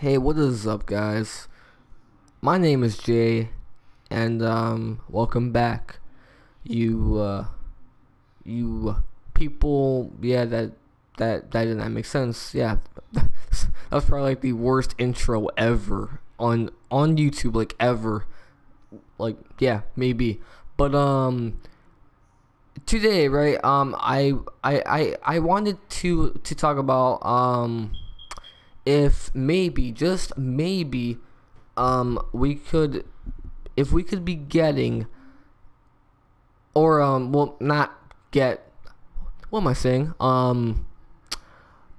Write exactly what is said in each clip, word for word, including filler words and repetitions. Hey, what is up, guys? My name is Jay, and um, welcome back, you, uh, you people. Yeah, that that that did not make sense. Yeah, that's probably like the worst intro ever on on YouTube, like ever. Like, yeah, maybe, but um, today, right? Um, I I I I wanted to to talk about um. if maybe, just maybe, um, we could, if we could be getting, or, um, well, not get, what am I saying, um,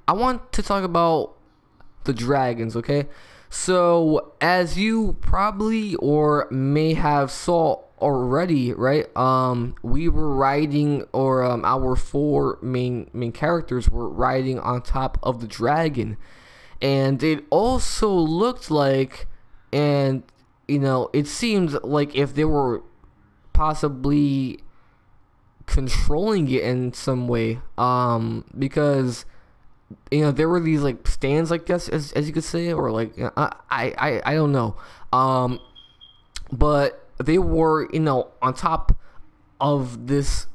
I want to talk about the dragons, okay? So, as you probably, or may have saw already, right, um, we were riding, or, um, our four main, main characters were riding on top of the dragon. And it also looked like, and, you know, it seemed like if they were possibly controlling it in some way, um, because, you know, there were these, like, stands, I guess, as, as you could say, or, like, I, I, I don't know, um, but they were, you know, on top of this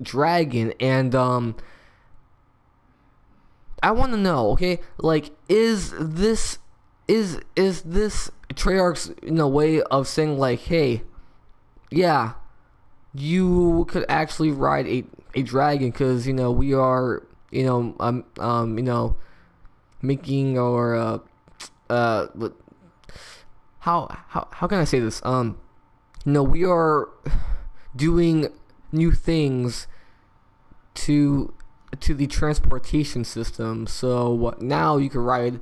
dragon, and, um, I want to know, okay, like, is this, is, is this Treyarch's, you know, way of saying, like, hey, yeah, you could actually ride a, a dragon, because, you know, we are, you know, um, um, you know, making, or, uh, uh, how, how, how can I say this, um, you know, we are doing new things to, to the transportation system, so now you can ride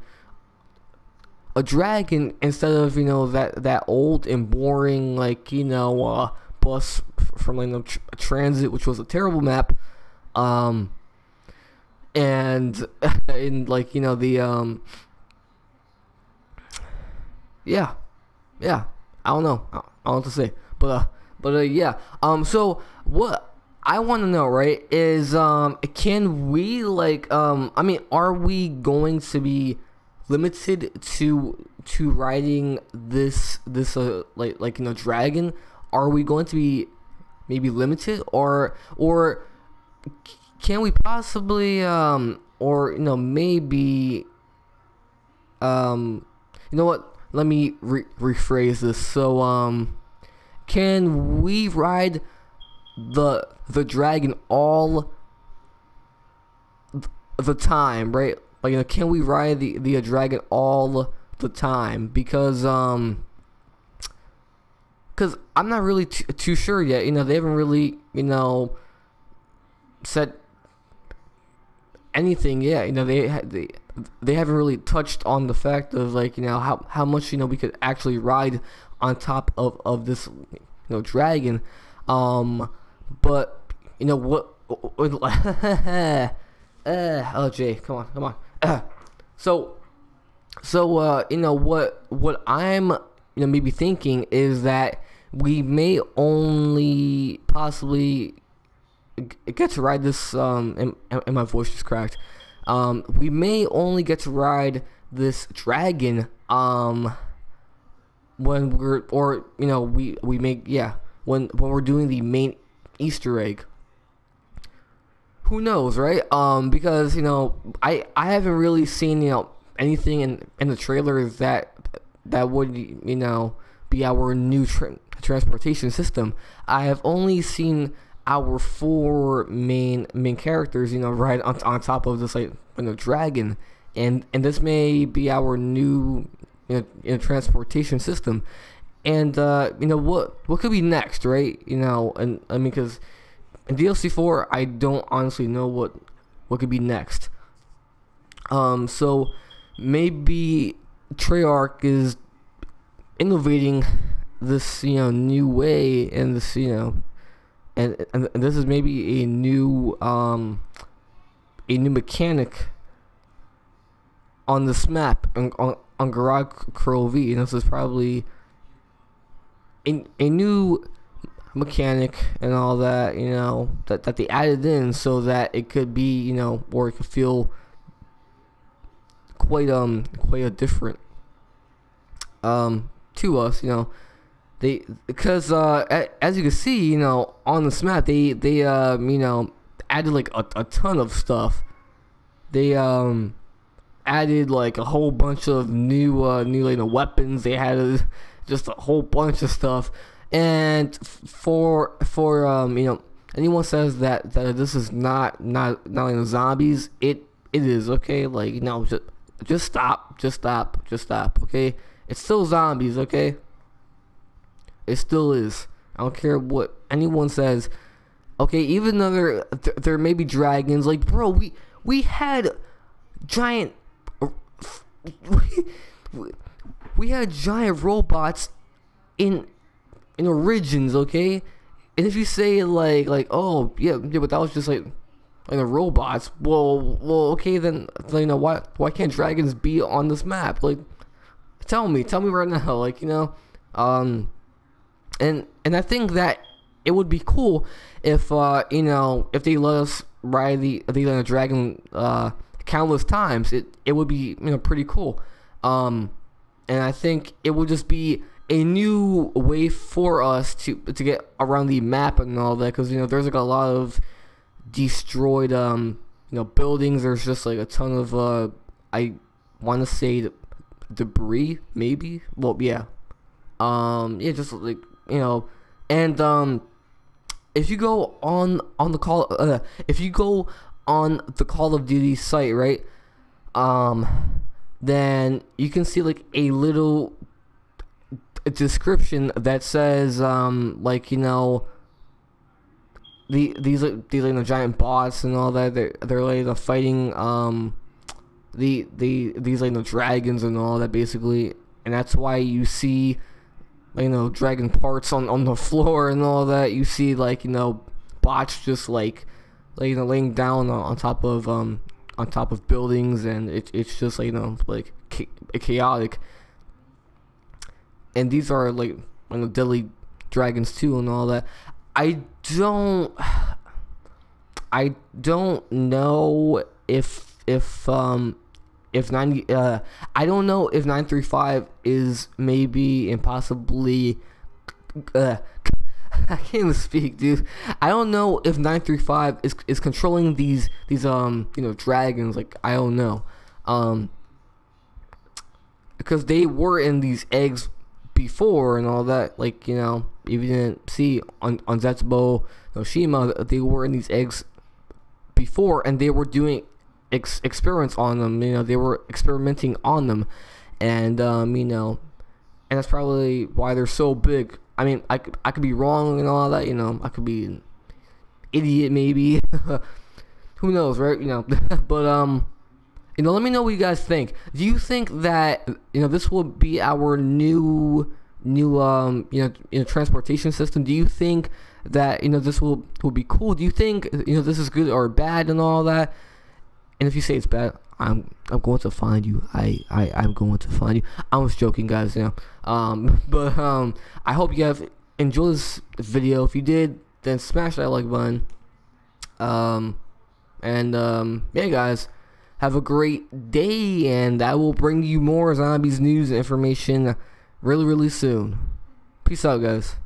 a dragon instead of, you know, that that old and boring, like, you know, uh, bus from, like, you know, tr transit, which was a terrible map, um and in, like, you know, the um yeah yeah I don't know I don't know what to say, but uh, but uh, yeah um so what I want to know, right, is, um, can we, like, um, I mean, are we going to be limited to, to riding this, this, uh, like, like, you know, dragon? Are we going to be maybe limited, or, or can we possibly, um, or, you know, maybe, um, you know what, let me re rephrase this, so, um, can we ride the the dragon all the time, right? Like, you know, can we ride the the dragon all the time? Because um, because I'm not really too, too sure yet. You know, they haven't really, you know, said anything yet. You know, they they they haven't really touched on the fact of, like, you know, how how much, you know, we could actually ride on top of of this, you know, dragon. Um. But, you know, what, uh, oh, Jay, come on, come on, uh, so, so, uh, you know, what, what I'm, you know, maybe thinking is that we may only possibly get to ride this, um, and, and my voice just cracked, um, we may only get to ride this dragon, um, when we're, or, you know, we, we make, yeah, when, when we're doing the main Easter egg. Who knows, right? Um, because, you know, I I haven't really seen, you know, anything in in the trailer that that would, you know, be our new tra transportation system. I have only seen our four main main characters, you know, right on on top of this, like, you know, dragon, and and this may be our new, you know, you know, transportation system. And, uh, you know, what what could be next, right? You know, and I mean, because in D L C four, I don't honestly know what what could be next. Um, so maybe Treyarch is innovating this, you know, new way, and this, you know, and and this is maybe a new um a new mechanic on this map on on, on Gorod Krovi, and this is probably A, a new mechanic and all that, you know, that, that they added in so that it could be, you know, or it could feel quite um quite a different um to us, you know. They because uh as you can see, you know, on this map they they um you know added like a, a ton of stuff. They um added like a whole bunch of new uh new like, you know, weapons. They had just a whole bunch of stuff. And for for um you know, anyone says that that this is not not not like zombies, it it is, okay? Like, you know, just just stop, just stop, just stop, okay? It's still zombies, okay? It still is. I don't care what anyone says. Okay, even though there, there may be dragons. Like, bro, we we had giant we, we had giant robots in in Origins, okay? And if you say like like oh yeah, yeah but that was just like like the robots. Well, well, okay then. You know, why why can't dragons be on this map? Like, tell me, tell me right now. Like, you know, um. And and I think that it would be cool if uh, you know, if they let us ride the the dragon uh, countless times. It it would be, you know, pretty cool. Um, and I think it would just be a new way for us to to get around the map and all that, because, you know, there's like a lot of destroyed um you know buildings. There's just like a ton of uh I want to say de debris maybe. Well, yeah, um yeah, just like, you know, and um, if you go on on the call, uh, if you go on the Call of Duty site, right, um, then you can see like a little description that says um, like, you know, the these like these like the giant bots and all that. They're they're like the fighting um, the the these like the dragons and all that basically, and that's why you see, you know, dragon parts on on the floor and all that. You see like, you know, bots just like, like, you know, laying down on, on top of um on top of buildings, and it, it's just like, you know, like chaotic. And these are like, you know, deadly dragons too and all that. I don't I don't know if if um If ninety, uh, I don't know if nine three five is maybe and possibly, uh, I can't even speak, dude. I don't know if nine three five is is controlling these these um you know dragons. Like, I don't know, um, because they were in these eggs before and all that. Like, you know, if you didn't see on on Zetsubo Noshima, they were in these eggs before, and they were doing Ex experience on them, you know, they were experimenting on them, and um, you know, and that's probably why they're so big. I mean, I could, I could be wrong and all that, you know, I could be an idiot maybe, who knows, right, you know, but um, you know, let me know what you guys think. Do you think that, you know, this will be our new, new um, you know, you know, transportation system? Do you think that, you know, this will, will be cool? Do you think, you know, this is good or bad and all that? And if you say it's bad, I'm I'm going to find you. I, I, I'm going to find you. I was joking, guys, you know. Um, but um, I hope you have enjoyed this video. If you did, then smash that like button. Um, and um, yeah, guys, have a great day, and I will bring you more zombies news and information really, really soon. Peace out, guys.